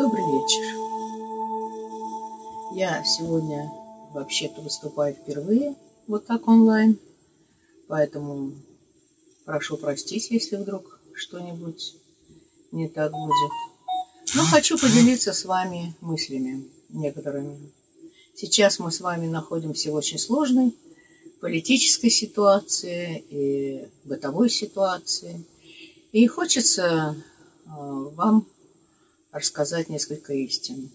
Добрый вечер. Я сегодня вообще-то выступаю впервые, вот так онлайн, поэтому прошу простить, если вдруг что-нибудь не так будет. Но хочу поделиться с вами мыслями некоторыми. Сейчас мы с вами находимся в очень сложной политической ситуации и бытовой ситуации. И хочется вам рассказать несколько истин.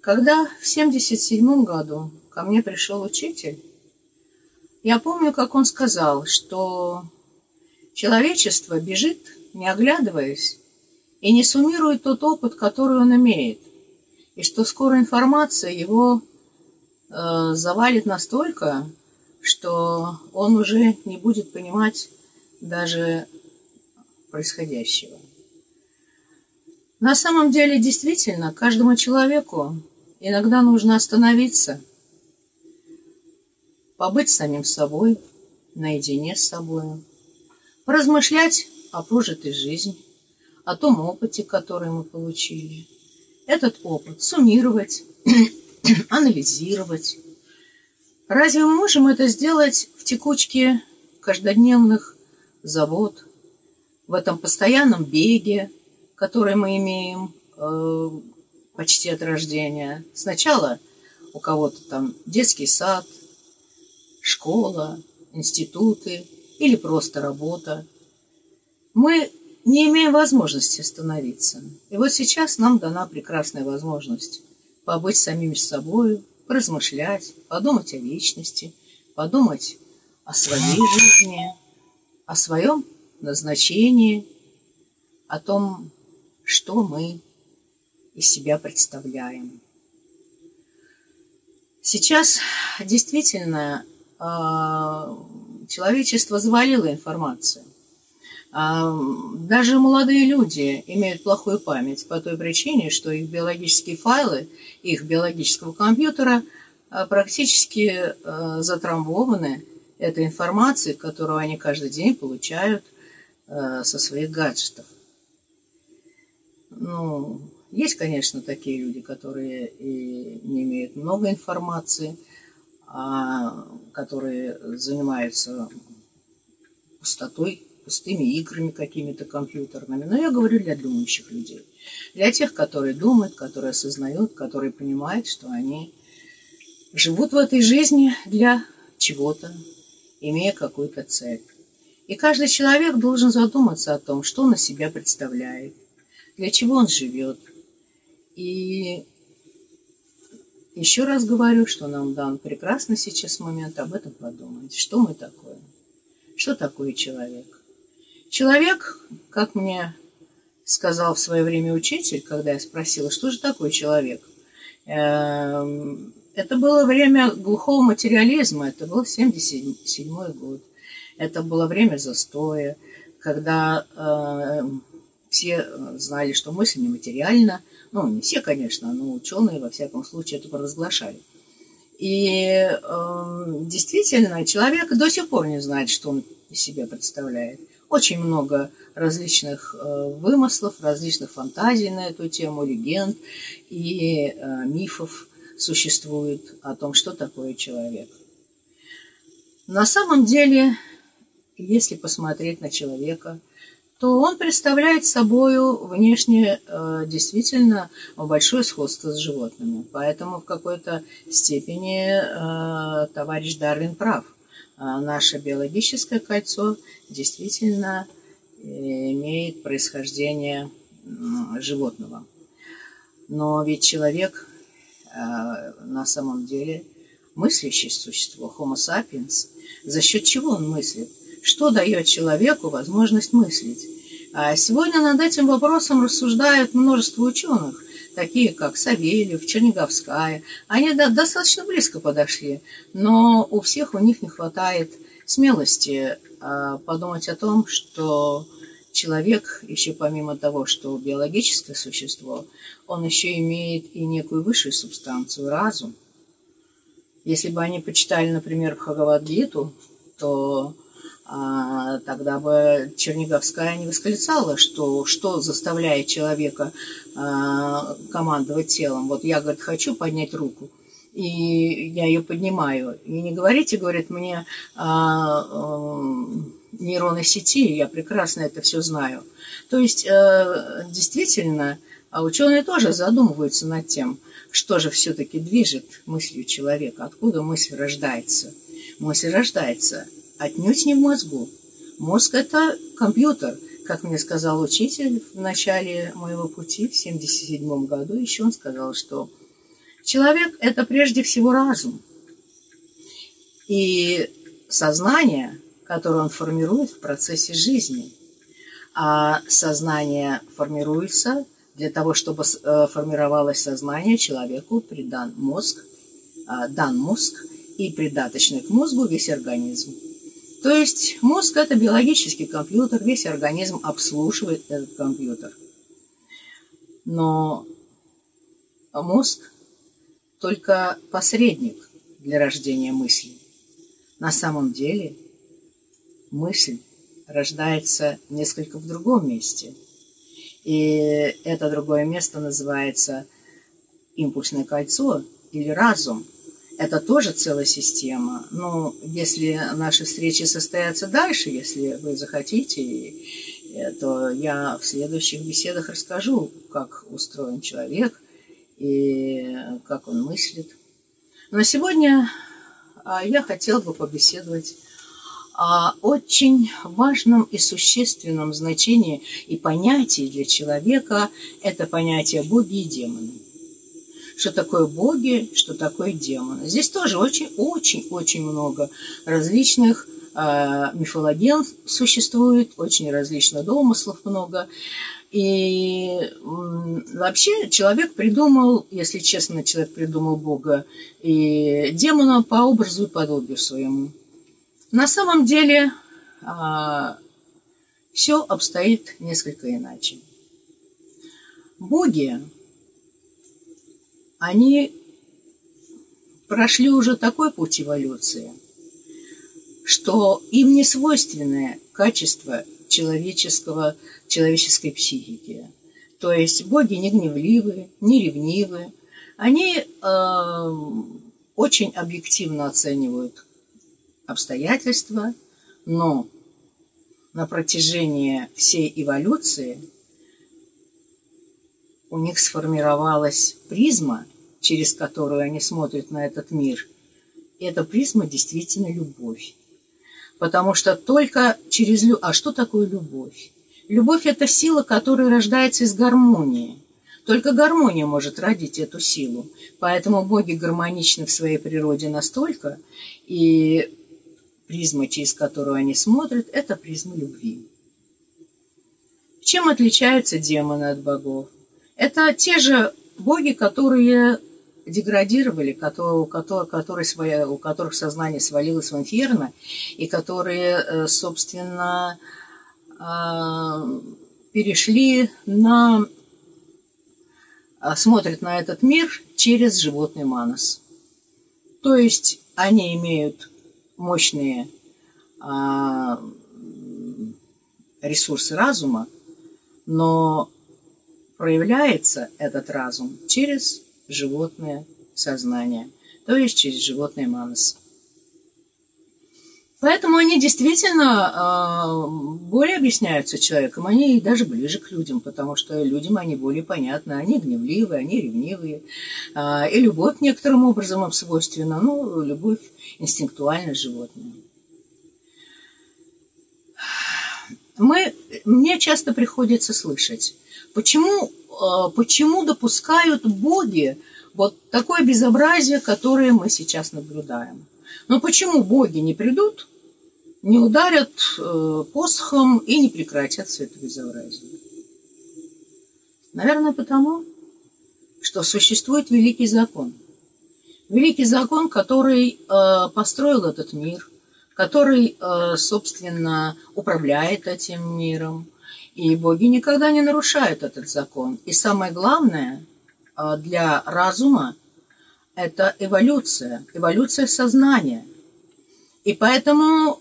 Когда в 1977 году ко мне пришел учитель, я помню, как он сказал, что человечество бежит, не оглядываясь, и не суммирует тот опыт, который он имеет, и что скоро информация его завалит настолько, что он уже не будет понимать даже происходящего. На самом деле, действительно, каждому человеку иногда нужно остановиться, побыть самим собой, наедине с собой, поразмышлять о прожитой жизни, о том опыте, который мы получили. Этот опыт суммировать, анализировать. Разве мы можем это сделать в текучке каждодневных забот, в этом постоянном беге, который мы имеем почти от рождения? Сначала у кого-то там детский сад, школа, институты или просто работа. Мы не имеем возможности остановиться. И вот сейчас нам дана прекрасная возможность побыть самими собой, поразмышлять, подумать о личности, подумать о своей жизни, о своем назначении, о том, что мы из себя представляем. Сейчас действительно человечество завалило информацию. Даже молодые люди имеют плохую память по той причине, что их биологические файлы, их биологического компьютера практически затрамбованы этой информацией, которую они каждый день получают со своих гаджетов. Ну, есть, конечно, такие люди, которые и не имеют много информации, которые занимаются пустотой, пустыми играми какими-то компьютерными. Но я говорю для думающих людей. Для тех, которые думают, которые осознают, которые понимают, что они живут в этой жизни для чего-то, имея какую-то цель. И каждый человек должен задуматься о том, что он из себя представляет, для чего он живет. И еще раз говорю, что нам дан прекрасный сейчас момент об этом подумать. Что мы такое? Что такое человек? Человек, как мне сказал в свое время учитель, когда я спросила, что же такое человек, это было время глухого материализма, это был 1977 год, это было время застоя, когда все знали, что мысль нематериальна, ну не все, конечно, но ученые во всяком случае это провозглашали. И действительно, человек до сих пор не знает, что он из себя представляет. Очень много различных вымыслов, различных фантазий на эту тему, легенд и мифов существует о том, что такое человек. На самом деле, если посмотреть на человека, то он представляет собой внешне действительно большое сходство с животными. Поэтому в какой-то степени товарищ Дарвин прав. Наше биологическое кольцо действительно имеет происхождение животного. Но ведь человек на самом деле мыслящее существо, Homo sapiens. За счет чего он мыслит? Что дает человеку возможность мыслить? Сегодня над этим вопросом рассуждают множество ученых, такие как Савельев, Черниговская. Они достаточно близко подошли, но у всех у них не хватает смелости подумать о том, что человек, еще помимо того, что биологическое существо, он еще имеет и некую высшую субстанцию, разум. Если бы они почитали, например, Бхагавадгиту, то тогда бы Черниговская не восклицала, что заставляет человека командовать телом. Вот я, говорит, хочу поднять руку, и я ее поднимаю. И не говорите, говорит, мне нейронной сети, я прекрасно это все знаю. То есть, действительно, ученые тоже задумываются над тем, что же все-таки движет мыслью человека, откуда мысль рождается. Мысль рождается отнюдь не в мозгу. Мозг – это компьютер, как мне сказал учитель в начале моего пути, в 1977 году. Еще он сказал, что человек – это прежде всего разум. И сознание, которое он формирует в процессе жизни. А сознание формируется, для того, чтобы формировалось сознание, человеку придан мозг, и придаточный к мозгу весь организм. То есть мозг – это биологический компьютер, весь организм обслуживает этот компьютер. Но мозг – только посредник для рождения мысли. На самом деле мысль рождается несколько в другом месте. И это другое место называется импульсное кольцо или разум. Это тоже целая система. Но если наши встречи состоятся дальше, если вы захотите, то я в следующих беседах расскажу, как устроен человек и как он мыслит. Но сегодня я хотела бы побеседовать о очень важном и существенном значении и понятии для человека. Это понятие боги и демоны. Что такое боги, что такое демоны. Здесь тоже очень-очень-очень много различных мифологем существует, очень различных домыслов много. И вообще человек придумал, если честно, человек придумал бога и демона по образу и подобию своему. На самом деле все обстоит несколько иначе. Боги, они прошли уже такой путь эволюции, что им не свойственное качество человеческой психики. То есть боги не гневливы, не ревнивы. Они очень объективно оценивают обстоятельства, но на протяжении всей эволюции у них сформировалась призма, через которую они смотрят на этот мир. И эта призма действительно любовь. Потому что только через любовь... А что такое любовь? Любовь – это сила, которая рождается из гармонии. Только гармония может родить эту силу. Поэтому боги гармоничны в своей природе настолько, и призма, через которую они смотрят, это призма любви. Чем отличаются демоны от богов? Это те же боги, которые деградировали, у которых сознание свалилось в инферно, и которые, собственно, перешли на... смотрят на этот мир через животный манас. То есть они имеют мощные ресурсы разума, но проявляется этот разум через животное сознание, то есть через животный манас. Поэтому они действительно более объясняются человеком, они даже ближе к людям, потому что людям они более понятны, они гневливые, они ревнивые. И любовь некоторым образом им свойственна, но любовь инстинктуально животное. Мне часто приходится слышать, почему допускают боги вот такое безобразие, которое мы сейчас наблюдаем. Но почему боги не придут, не ударят посохом и не прекратят все это безобразие? Наверное, потому, что существует великий закон. Великий закон, который построил этот мир, который, собственно, управляет этим миром. И боги никогда не нарушают этот закон. И самое главное для разума – это эволюция, эволюция сознания. И поэтому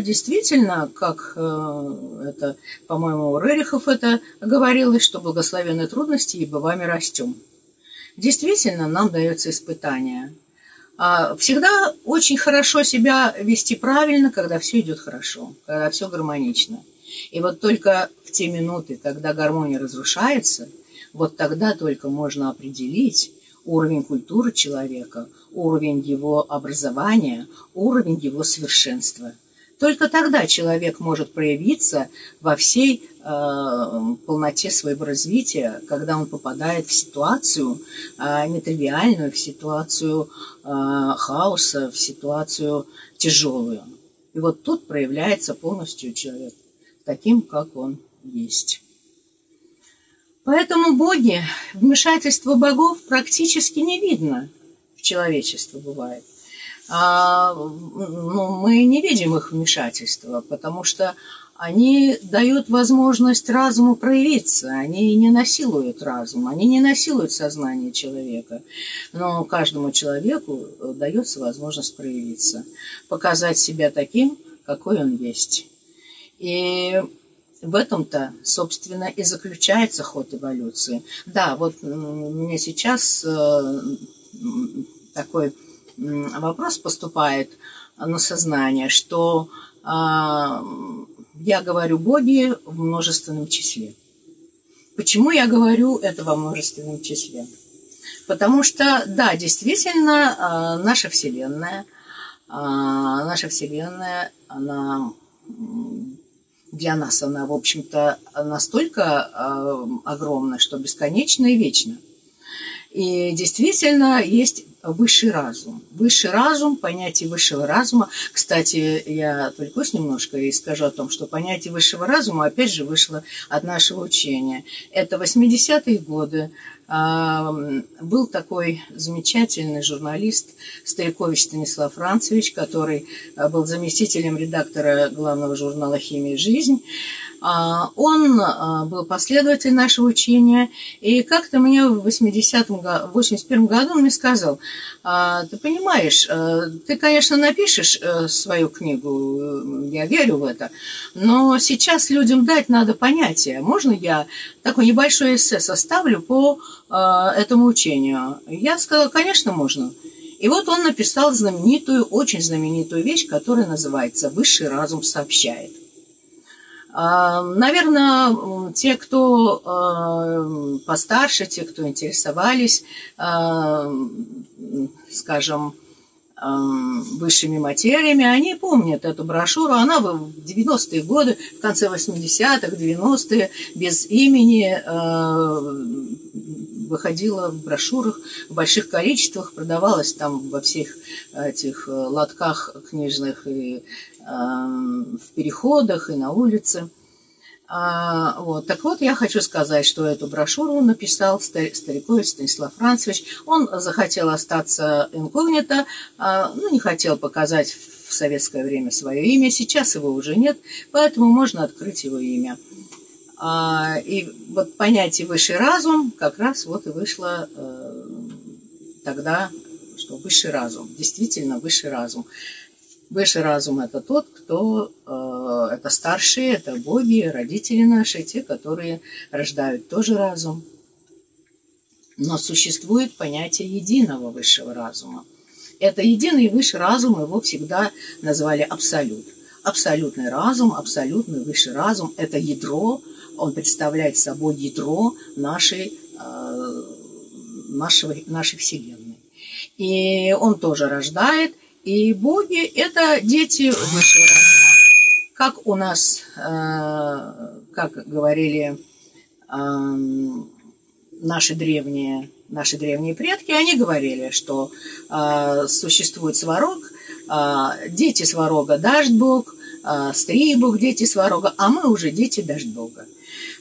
действительно, как это, по-моему, у Рерихов это говорилось, что благословенны трудности, ибо вами растем. Действительно, нам дается испытание. Всегда очень хорошо себя вести правильно, когда все идет хорошо, когда все гармонично. И вот только в те минуты, когда гармония разрушается, вот тогда только можно определить уровень культуры человека, уровень его образования, уровень его совершенства. Только тогда человек может проявиться во всей полноте своего развития, когда он попадает в ситуацию нетривиальную, в ситуацию хаоса, в ситуацию тяжелую. И вот тут проявляется полностью человек таким, как он есть. Поэтому боги, вмешательство богов практически не видно в человечестве бывает. Мы не видим их вмешательства, потому что они дают возможность разуму проявиться, они не насилуют разум, они не насилуют сознание человека, но каждому человеку дается возможность проявиться, показать себя таким, какой он есть. И в этом-то, собственно, и заключается ход эволюции. Да, вот мне сейчас такой вопрос поступает на сознание, что я говорю «боги» в множественном числе. Почему я говорю это во множественном числе? Потому что, да, действительно, наша Вселенная, она... Для нас она, в общем-то, настолько огромна, что бесконечна и вечна. И действительно есть высший разум. Высший разум, понятие высшего разума. Кстати, я отвлекусь немножко и скажу о том, что понятие высшего разума, опять же, вышло от нашего учения. Это 80-е годы. Был такой замечательный журналист Старикович Станислав Францевич, который был заместителем редактора главного журнала «Химия и жизнь». Он был последователь нашего учения, и как-то мне в 81 году он мне сказал: ты понимаешь, ты, конечно, напишешь свою книгу, я верю в это, но сейчас людям дать надо понятие. Можно я такой небольшой эссе составлю по этому учению? Я сказала: конечно, можно. И вот он написал знаменитую, очень знаменитую вещь, которая называется «Высший разум сообщает». Наверное, те, кто постарше, те, кто интересовались, скажем, высшими материями, они помнят эту брошюру. Она в 90-е годы, в конце 80-х, 90-е, без имени выходила в брошюрах в больших количествах, продавалась там во всех этих лотках книжных и в переходах и на улице. Вот. Так вот, я хочу сказать, что эту брошюру написал Старикович Станислав Францевич. Он захотел остаться инкогнито, не хотел показать в советское время свое имя. Сейчас его уже нет, поэтому можно открыть его имя. И вот понятие «высший разум» как раз вот и вышло тогда, что «высший разум», действительно «высший разум». Высший разум – это тот, кто, это старшие, это боги, родители наши, те, которые рождают тоже разум. Но существует понятие единого высшего разума. Это единый высший разум, его всегда называли абсолют. Абсолютный разум, абсолютный высший разум – это ядро, он представляет собой ядро нашей Вселенной. И он тоже рождает. И боги – это дети высшего разума. Как у нас, как говорили наши древние предки, они говорили, что существует Сварог, дети Сварога – Даждьбог, Стрибог – дети Сварога, а мы уже дети Даждьбога.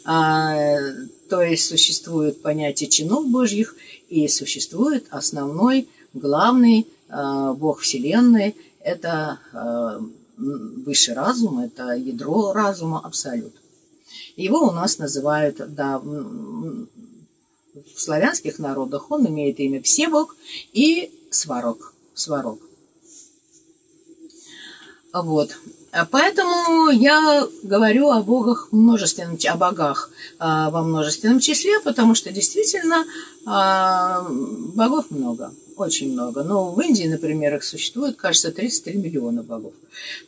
То есть существует понятие чинов божьих и существует основной, главный Бог Вселенной – это высший разум, это ядро разума, абсолют. Его у нас называют, да, в славянских народах он имеет имя Всебог и Сварог. Вот. Поэтому я говорю о богах множественном, о богах во множественном числе, потому что действительно богов много, очень много. Но в Индии, например, их существует, кажется, 33 миллиона богов.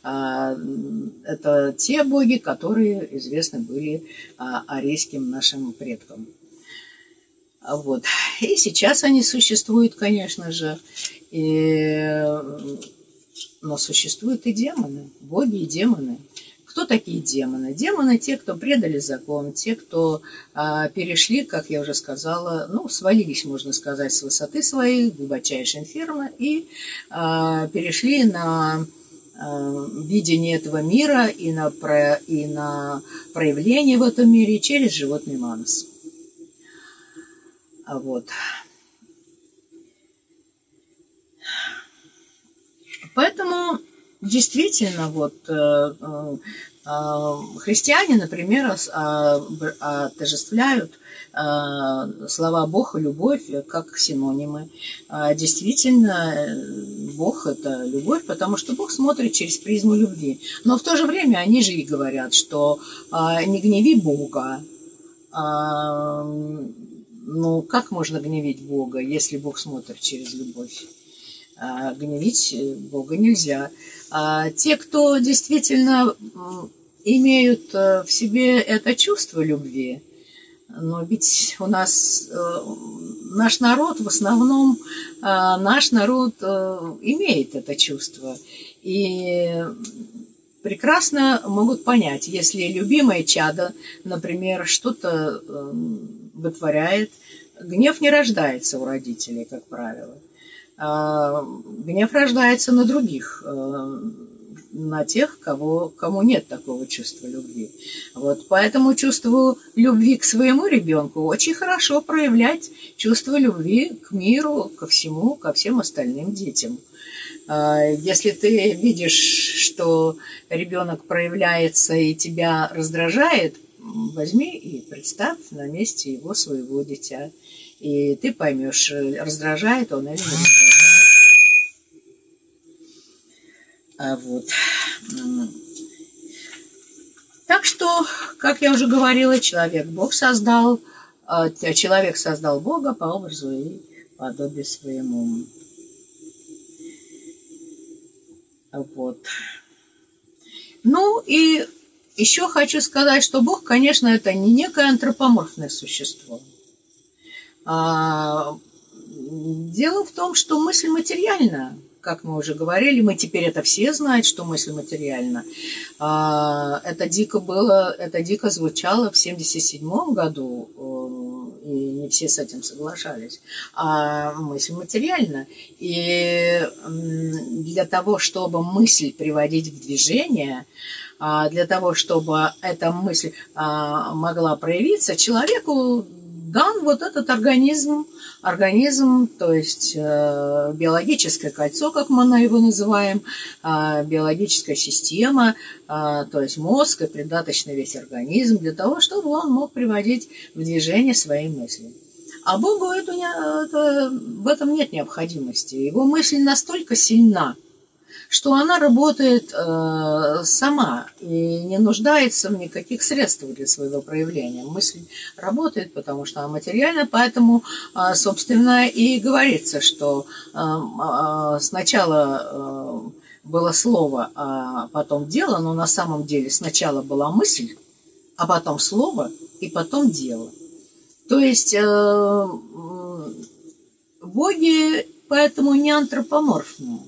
Это те боги, которые известны были арийским нашим предкам. Вот. И сейчас они существуют, конечно же. Но существуют и демоны, боги и демоны. Кто такие демоны? Демоны – те, кто предали закон, те, кто перешли, как я уже сказала, ну, свалились, можно сказать, с высоты своей, глубочайшей инферно, и перешли на видение этого мира и на проявление в этом мире через животный манас. Вот. Поэтому действительно вот христиане, например, отождествляют слова «Бог» и «любовь» как синонимы. Действительно, Бог – это любовь, потому что Бог смотрит через призму любви. Но в то же время они же и говорят, что «не гневи Бога». Ну, как можно гневить Бога, если Бог смотрит через любовь? Гневить Бога нельзя. А те, кто действительно имеют в себе это чувство любви, но ведь у нас наш народ, в основном наш народ имеет это чувство. И прекрасно могут понять, если любимое чадо, например, что-то вытворяет. Гнев не рождается у родителей, как правило. Гнев рождается на других, на тех, кому нет такого чувства любви. Вот, поэтому чувство любви к своему ребенку очень хорошо проявлять чувство любви к миру, ко всему, ко всем остальным детям. Если ты видишь, что ребенок проявляется и тебя раздражает, возьми и представь на месте его своего дитя. И ты поймешь, раздражает он или не раздражает. Вот. Так что, как я уже говорила, человек создал Бога по образу и подобию своему. Вот. Ну и еще хочу сказать, что Бог, конечно, это не некое антропоморфное существо. Дело в том, что мысль материальна, как мы уже говорили, мы теперь это все знаем, что мысль материальна. Это дико звучало в 1977 году, и не все с этим соглашались. А мысль материальна. И для того, чтобы мысль приводить в движение, для того, чтобы эта мысль могла проявиться, человеку дан вот этот организм, то есть биологическое кольцо, как мы его называем, биологическая система, то есть мозг и придаточный весь организм, для того, чтобы он мог приводить в движение свои мысли. А Богу в этом нет необходимости. Его мысль настолько сильна, что она работает сама и не нуждается в никаких средствах для своего проявления. Мысль работает, потому что она материальна, поэтому, собственно, и говорится, что сначала было слово, а потом дело, но на самом деле сначала была мысль, а потом слово и потом дело. То есть боги поэтому не антропоморфные.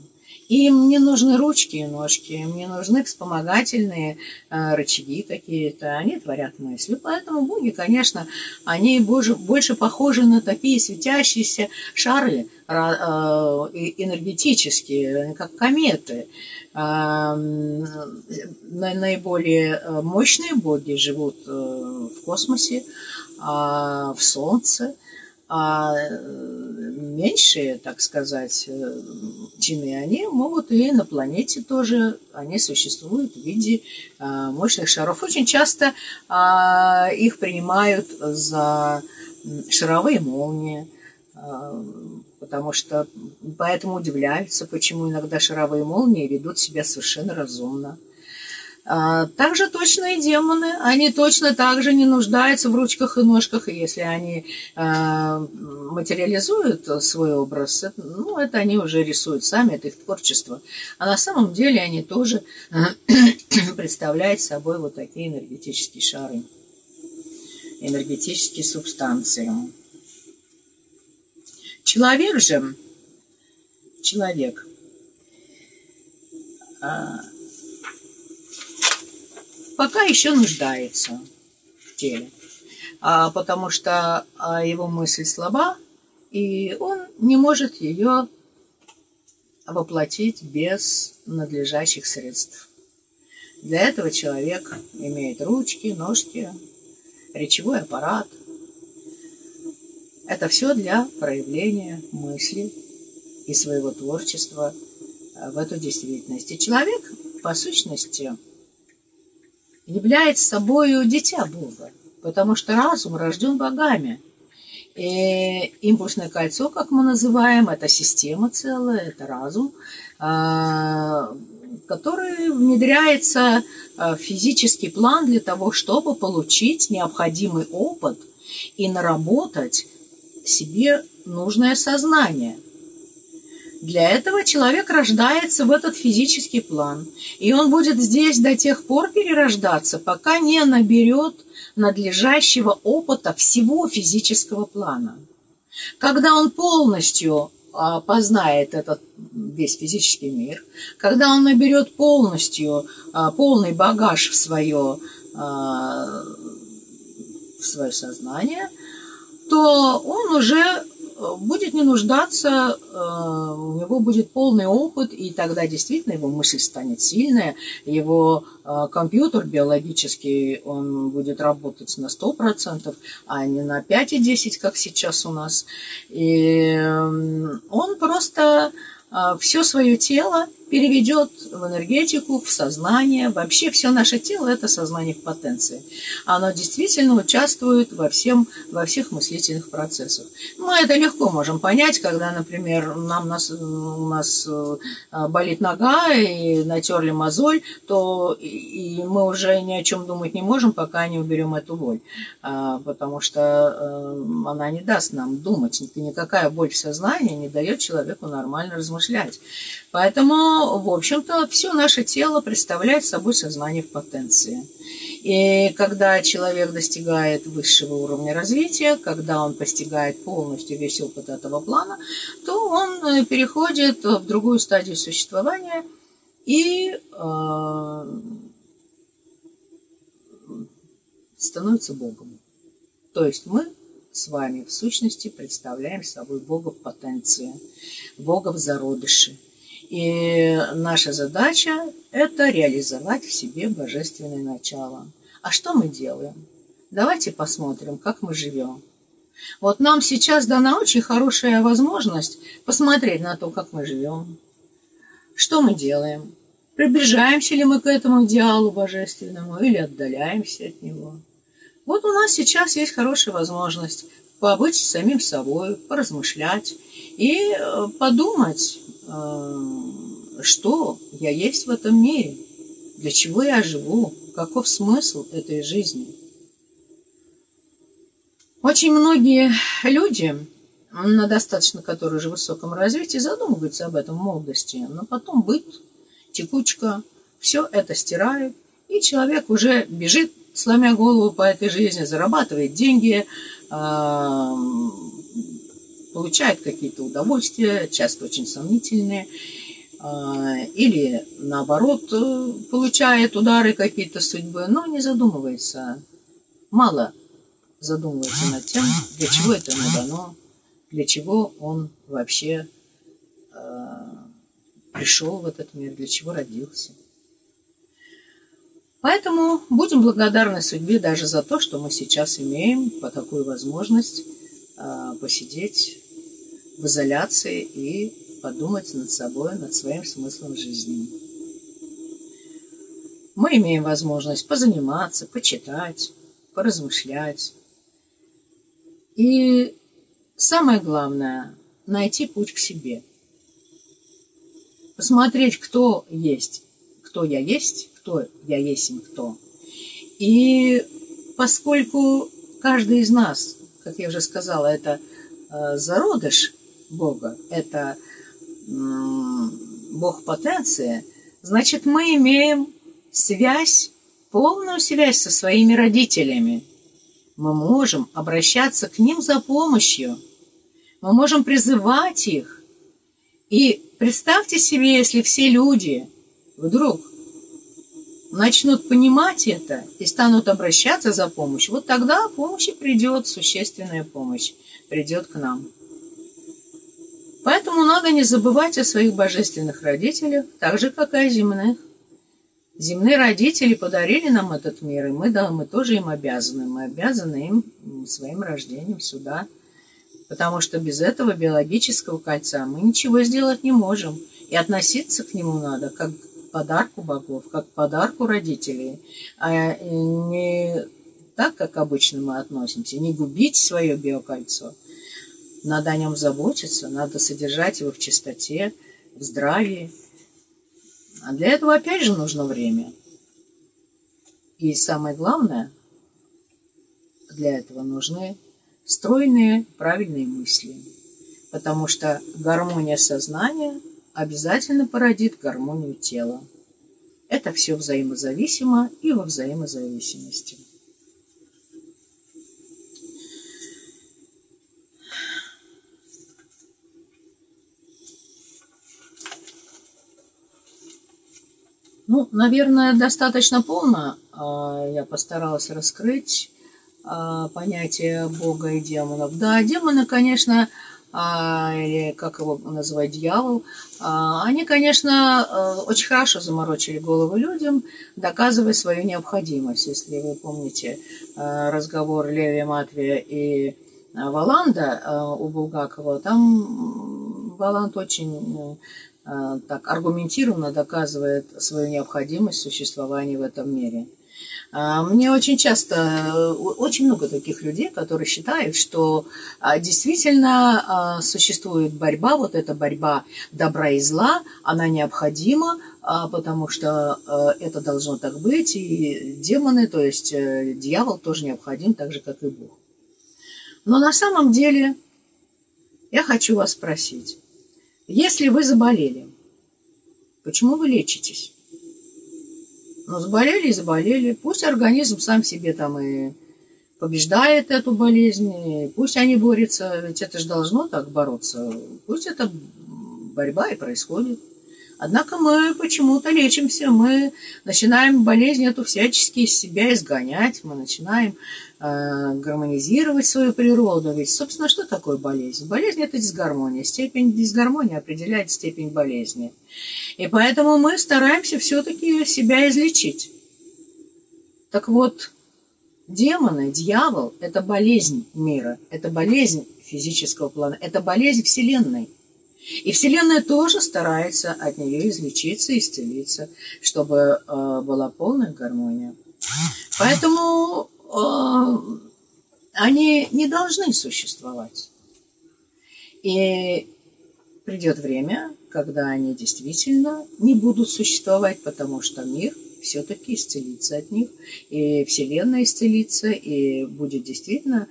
Им не нужны ручки и ножки, им не нужны вспомогательные рычаги какие-то, они творят мысли. Поэтому боги, конечно, они больше похожи на такие светящиеся шары энергетические, как кометы. Наиболее мощные боги живут в космосе, в Солнце. А меньшие, так сказать, чины, они могут и на планете тоже, они существуют в виде мощных шаров. Очень часто их принимают за шаровые молнии, потому что поэтому удивляются, почему иногда шаровые молнии ведут себя совершенно разумно. Также точно и демоны, они точно так же не нуждаются в ручках и ножках, и если они материализуют свой образ, ну, это они уже рисуют сами, это их творчество. А на самом деле они тоже представляют собой вот такие энергетические шары, энергетические субстанции. Человек же, пока еще нуждается в теле, потому что его мысль слаба, и он не может ее воплотить без надлежащих средств. Для этого человек имеет ручки, ножки, речевой аппарат. Это все для проявления мысли и своего творчества в эту действительность. И человек, по сущности, является собою дитя Бога, потому что разум рожден богами. И импульсное кольцо, как мы называем, это система целая, это разум, который внедряется в физический план для того, чтобы получить необходимый опыт и наработать себе нужное сознание. Для этого человек рождается в этот физический план, и он будет здесь до тех пор перерождаться, пока не наберет надлежащего опыта всего физического плана. Когда он полностью познает этот весь физический мир, когда он наберет полностью полный багаж в свое сознание, то он уже будет не нуждаться, у него будет полный опыт, и тогда действительно его мысль станет сильная, его компьютер биологический, он будет работать на 100%, а не на 5 и 10, как сейчас у нас. И он просто все свое тело переведет в энергетику, в сознание. Вообще все наше тело – это сознание в потенции. Оно действительно участвует во всех мыслительных процессах. Мы это легко можем понять, когда, например, у нас болит нога и натерли мозоль, то и мы уже ни о чем думать не можем, пока не уберем эту боль. Потому что она не даст нам думать. Никакая боль в сознании не дает человеку нормально размышлять. Поэтому, в общем-то, все наше тело представляет собой сознание в потенции. И когда человек достигает высшего уровня развития, когда он постигает полностью весь опыт этого плана, то он переходит в другую стадию существования и становится Богом. То есть мы с вами в сущности представляем собой Бога в потенции, Бога в зародыше. И наша задача – это реализовать в себе божественное начало. А что мы делаем? Давайте посмотрим, как мы живем. Вот нам сейчас дана очень хорошая возможность посмотреть на то, как мы живем. Что мы делаем? Приближаемся ли мы к этому идеалу божественному или отдаляемся от него? Вот у нас сейчас есть хорошая возможность побыть самим собой, поразмышлять и подумать, что я есть в этом мире, для чего я живу, каков смысл этой жизни. Очень многие люди, на достаточно которые уже в высоком развитии, задумываются об этом в молодости, но потом быт, текучка, все это стирает, и человек уже бежит, сломя голову по этой жизни, зарабатывает деньги, получает какие-то удовольствия, часто очень сомнительные, или наоборот получает удары какие-то судьбы, но не задумывается, мало задумывается над тем, для чего это ему дано, для чего он вообще пришел в этот мир, для чего родился. Поэтому будем благодарны судьбе даже за то, что мы сейчас имеем по такую возможность посидеть в изоляции и подумать над собой, над своим смыслом жизни. Мы имеем возможность позаниматься, почитать, поразмышлять. И Самое главное – найти путь к себе. Посмотреть, кто есть, кто я есть, кто. И поскольку каждый из нас, как я уже сказала, это зародыш Бога, это Бог потенция, значит, мы имеем связь, полную связь со своими родителями. Мы можем обращаться к ним за помощью, мы можем призывать их. И представьте себе, если все люди вдруг начнут понимать это и станут обращаться за помощью, вот тогда помощь и придет, существенная помощь придет к нам. Поэтому надо не забывать о своих божественных родителях, так же, как и о земных. Земные родители подарили нам этот мир, и мы тоже им обязаны. Мы обязаны им своим рождением сюда, потому что без этого биологического кольца мы ничего сделать не можем. И относиться к нему надо как к подарку богов, как к подарку родителей, а не так, как обычно мы относимся, не губить свое биокольцо. Надо о нем заботиться, надо содержать его в чистоте, в здравии. А для этого опять же нужно время. И самое главное, для этого нужны стройные, правильные мысли. Потому что гармония сознания обязательно породит гармонию тела. Это все взаимозависимо и во взаимозависимости. Ну, наверное, достаточно полно я постаралась раскрыть понятие Бога и демонов. Да, демоны, конечно, или как его называть, дьявол, они, конечно, очень хорошо заморочили головы людям, доказывая свою необходимость. Если вы помните разговор Левия, Матвея и Воланда у Булгакова, там Воланд очень... так аргументированно доказывает свою необходимость существования в этом мире. Мне очень часто, очень много таких людей, которые считают, что действительно существует борьба, вот эта борьба добра и зла, она необходима, потому что это должно так быть, и демоны, то есть дьявол тоже необходим, так же, как и Бог. Но на самом деле я хочу вас спросить, если вы заболели, почему вы лечитесь? Ну, заболели и заболели. Пусть организм сам себе там и побеждает эту болезнь, и пусть они борются, ведь это же должно так бороться. Пусть эта борьба и происходит. Однако мы почему-то лечимся, мы начинаем болезнь эту всячески из себя изгонять, мы начинаем гармонизировать свою природу. Ведь, собственно, что такое болезнь? Болезнь – это дисгармония. Степень дисгармонии определяет степень болезни. И поэтому мы стараемся все-таки себя излечить. Так вот, демоны, дьявол – это болезнь мира, это болезнь физического плана, это болезнь Вселенной. И Вселенная тоже старается от нее излечиться, исцелиться, чтобы была полная гармония. Поэтому они не должны существовать. И придет время, когда они действительно не будут существовать, потому что мир все-таки исцелится от них, и Вселенная исцелится, и будет действительно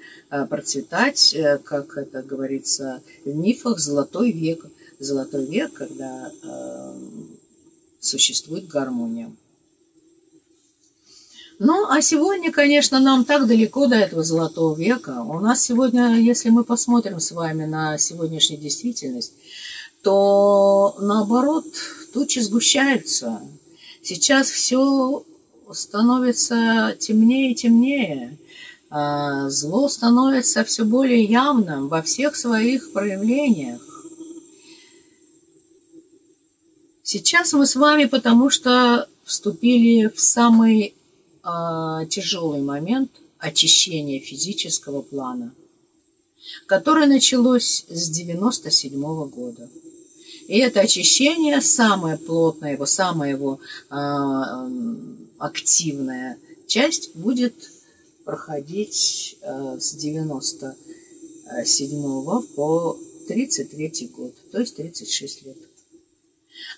процветать, как это говорится в мифах, золотой век. Золотой век, когда существует гармония. Ну, а сегодня, конечно, нам так далеко до этого золотого века. У нас сегодня, если мы посмотрим с вами на сегодняшнюю действительность, то, наоборот, тучи сгущаются. Сейчас все становится темнее и темнее. Зло становится все более явным во всех своих проявлениях. Сейчас мы с вами, потому что вступили в самый тяжелый момент очищения физического плана, которое началось с 1997 года. И это очищение самое плотное, его, самая его активная часть будет проходить с 90 7 по 33 год, то есть 36 лет.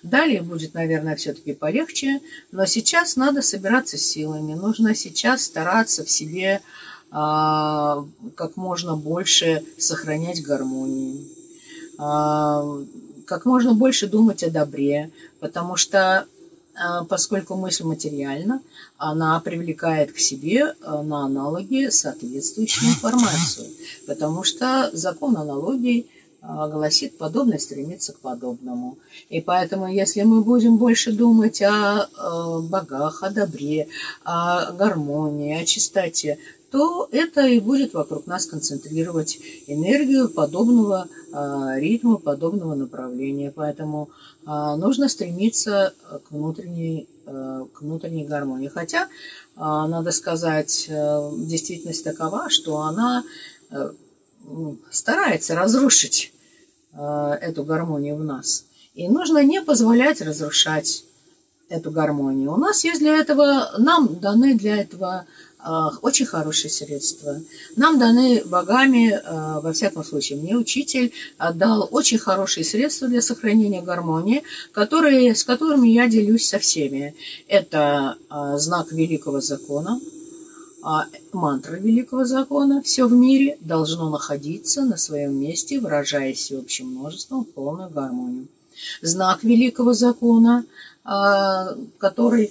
Далее будет, наверное, все-таки полегче, но сейчас надо собираться силами, нужно сейчас стараться в себе как можно больше сохранять гармонию, как можно больше думать о добре, потому что поскольку мысль материальна, она привлекает к себе на аналоги соответствующую информацию, потому что закон аналогий гласит: подобное стремится к подобному. И поэтому, если мы будем больше думать о богах, о добре, о гармонии, о чистоте, то это и будет вокруг нас концентрировать энергию подобного ритма, подобного направления. Поэтому нужно стремиться к внутренней гармонии. Хотя, надо сказать, действительность такова, что она старается разрушить эту гармонию в нас. И нужно не позволять разрушать эту гармонию. У нас есть для этого, нам даны для этого очень хорошие средства. Нам даны богами, во всяком случае, мне учитель отдал очень хорошие средства для сохранения гармонии, с которыми я делюсь со всеми. Это знак великого закона, мантра великого закона. Все в мире должно находиться на своем месте, выражаясь всеобщим множеством в полную гармонию. Знак великого закона, который,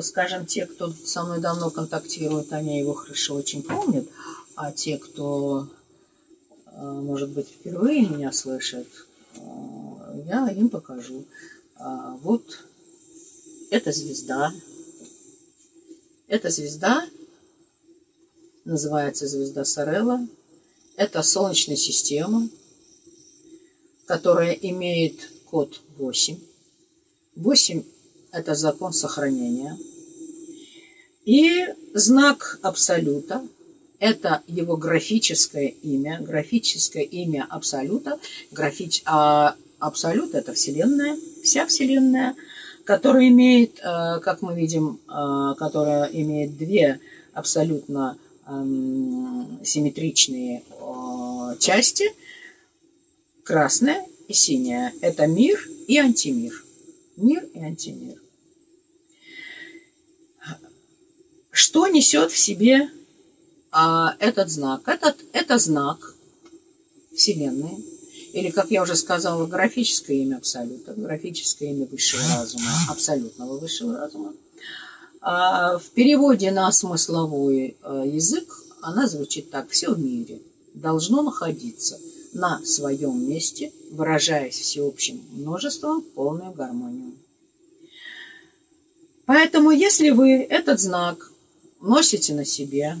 скажем, те, кто со мной давно контактирует, они его хорошо очень помнят, а те, кто, может быть, впервые меня слышит, я им покажу. Вот эта звезда. Эта звезда называется звезда Сарелла. Это Солнечная система, которая имеет код 8. 8 – это закон сохранения. И знак Абсолюта – это его графическое имя Абсолюта. Абсолют – это Вселенная, вся Вселенная, которая имеет, как мы видим, которая имеет две абсолютно симметричные части – красная и синяя. Это мир и антимир. Мир и антимир. Что несет в себе этот знак? Это знак Вселенной. Или, как я уже сказала, графическое имя Абсолюта, графическое имя Высшего разума, абсолютного Высшего разума. В переводе на смысловой язык она звучит так: все в мире должно находиться на своем месте, выражаясь всеобщим множеством в полную гармонию. Поэтому, если вы этот знак носите на себе,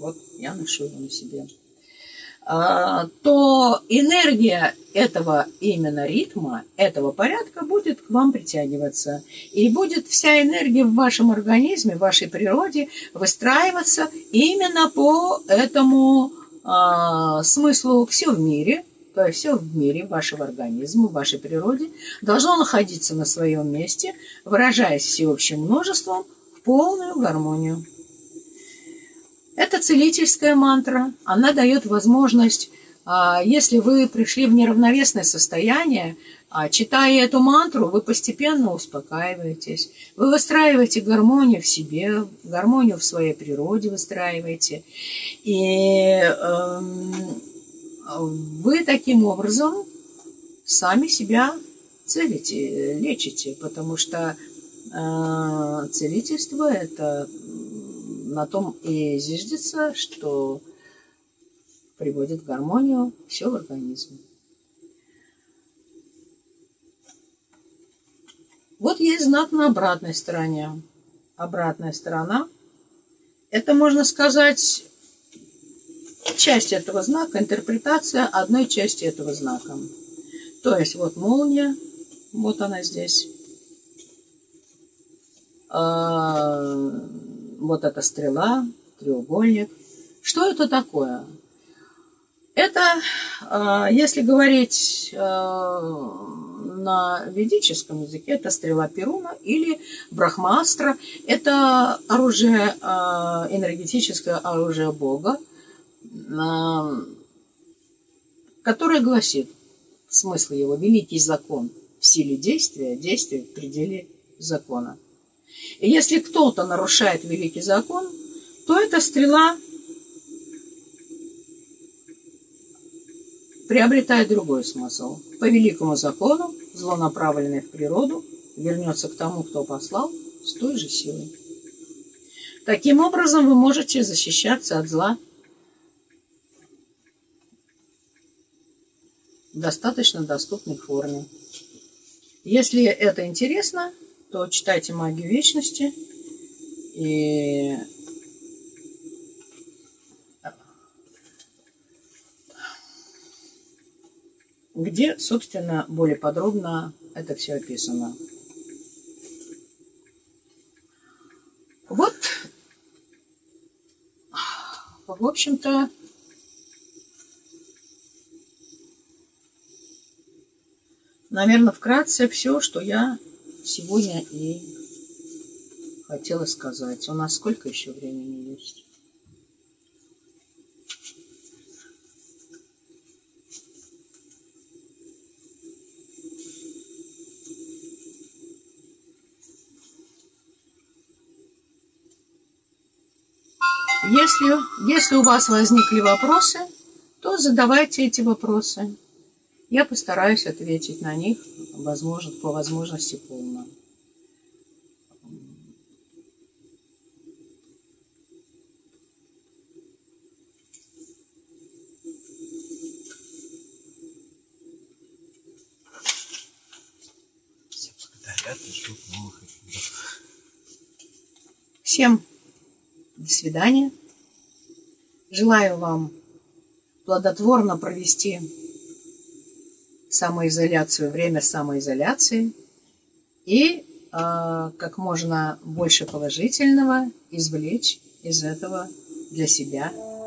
вот я ношу его на себе, то энергия этого именно ритма, этого порядка будет к вам притягиваться. И будет вся энергия в вашем организме, в вашей природе выстраиваться именно по этому смыслу. Все в мире, то есть все в мире вашего организма, в вашей природе должно находиться на своем месте, выражаясь всеобщим множеством в полную гармонию. Это целительская мантра. Она дает возможность, если вы пришли в неравновесное состояние, читая эту мантру, вы постепенно успокаиваетесь. Вы выстраиваете гармонию в себе, гармонию в своей природе выстраиваете. И вы таким образом сами себя целите, лечите. Потому что целительство – это на том и зиждется, что приводит в гармонию все в организме. Вот есть знак на обратной стороне. Обратная сторона – это, можно сказать, часть этого знака, интерпретация одной части этого знака. То есть вот молния, вот она здесь. Вот эта стрела, треугольник. Что это такое? Это, если говорить на ведическом языке, это стрела Перуна или брахмастра. Это оружие, энергетическое оружие Бога, которая гласит, смысл его — великий закон, в силе действия, действие в пределе закона. И если кто-то нарушает великий закон, то эта стрела приобретает другой смысл. По великому закону зло, направленное в природу, вернется к тому, кто послал, с той же силой. Таким образом, вы можете защищаться от зла в достаточно доступной форме. Если это интересно, то читайте «Магию вечности» и где, собственно, более подробно это все описано. Вот, в общем-то, наверное, вкратце все, что я сегодня и хотела сказать. У нас сколько еще времени есть? Если у вас возникли вопросы, то задавайте эти вопросы. Я постараюсь ответить на них, возможно, по возможности полно. Всем до свидания. Желаю вам плодотворно провести самоизоляцию, время самоизоляции, и как можно больше положительного извлечь из этого для себя.